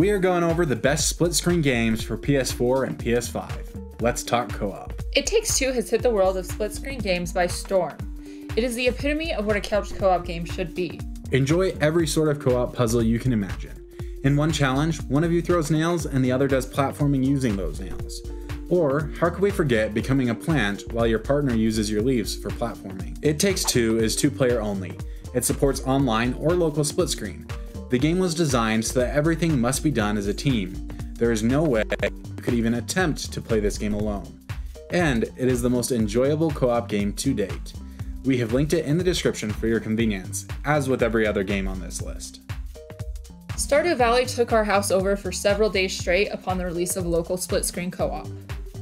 We are going over the best split-screen games for PS4 and PS5. Let's talk co-op. It Takes Two has hit the world of split-screen games by storm. It is the epitome of what a couch co-op game should be. Enjoy every sort of co-op puzzle you can imagine. In one challenge, one of you throws nails and the other does platforming using those nails. Or, how could we forget becoming a plant while your partner uses your leaves for platforming? It Takes Two is two-player only. It supports online or local split screen. The game was designed so that everything must be done as a team. There is no way you could even attempt to play this game alone. And it is the most enjoyable co-op game to date. We have linked it in the description for your convenience, as with every other game on this list. Stardew Valley took our house over for several days straight upon the release of local split-screen co-op.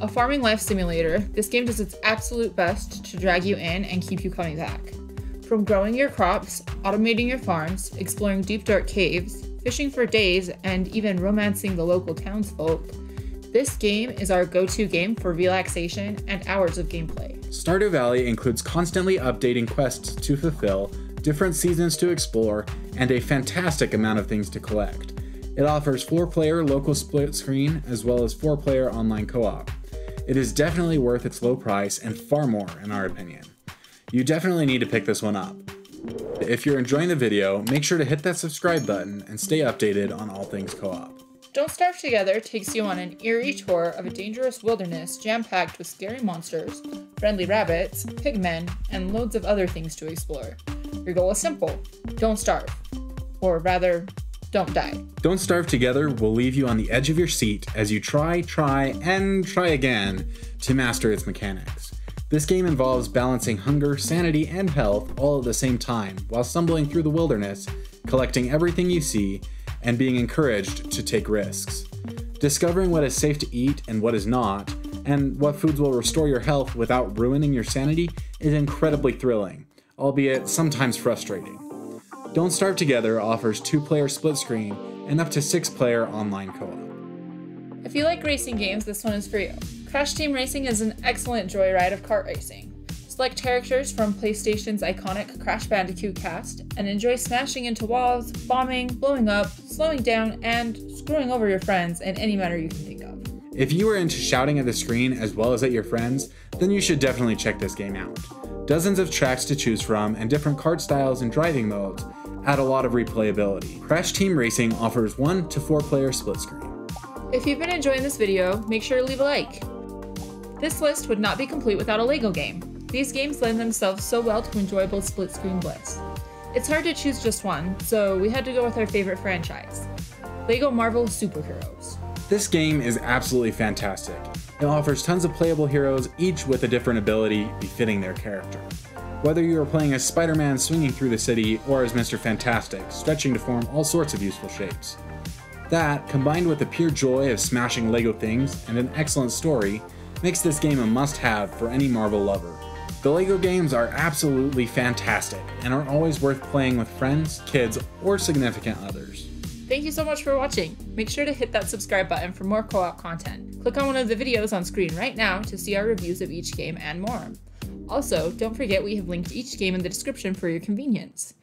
A farming life simulator, this game does its absolute best to drag you in and keep you coming back. From growing your crops, automating your farms, exploring deep dark caves, fishing for days, and even romancing the local townsfolk, this game is our go-to game for relaxation and hours of gameplay. Stardew Valley includes constantly updating quests to fulfill, different seasons to explore, and a fantastic amount of things to collect. It offers 4-player local split screen as well as 4-player online co-op. It is definitely worth its low price and far more in our opinion. You definitely need to pick this one up. If you're enjoying the video, make sure to hit that subscribe button and stay updated on all things co-op. Don't Starve Together takes you on an eerie tour of a dangerous wilderness jam-packed with scary monsters, friendly rabbits, pigmen, and loads of other things to explore. Your goal is simple, don't starve. Or rather, don't die. Don't Starve Together will leave you on the edge of your seat as you try again to master its mechanics. This game involves balancing hunger, sanity, and health all at the same time while stumbling through the wilderness, collecting everything you see, and being encouraged to take risks. Discovering what is safe to eat and what is not, and what foods will restore your health without ruining your sanity is incredibly thrilling, albeit sometimes frustrating. Don't Starve Together offers 2-player split screen and up to 6-player online co-op. If you like racing games, this one is for you. Crash Team Racing is an excellent joyride of kart racing. Select characters from PlayStation's iconic Crash Bandicoot cast and enjoy smashing into walls, bombing, blowing up, slowing down, and screwing over your friends in any manner you can think of. If you are into shouting at the screen as well as at your friends, then you should definitely check this game out. Dozens of tracks to choose from and different kart styles and driving modes add a lot of replayability. Crash Team Racing offers 1 to 4-player split screen. If you've been enjoying this video, make sure to leave a like. This list would not be complete without a LEGO game. These games lend themselves so well to enjoyable split screen bliss. It's hard to choose just one, so we had to go with our favorite franchise, LEGO Marvel Superheroes. This game is absolutely fantastic. It offers tons of playable heroes, each with a different ability befitting their character. Whether you are playing as Spider-Man swinging through the city or as Mr. Fantastic, stretching to form all sorts of useful shapes. That, combined with the pure joy of smashing LEGO things and an excellent story, makes this game a must-have for any Marvel lover. The LEGO games are absolutely fantastic and are always worth playing with friends, kids, or significant others. Thank you so much for watching. Make sure to hit that subscribe button for more co-op content. Click on one of the videos on screen right now to see our reviews of each game and more. Also, don't forget we have linked each game in the description for your convenience.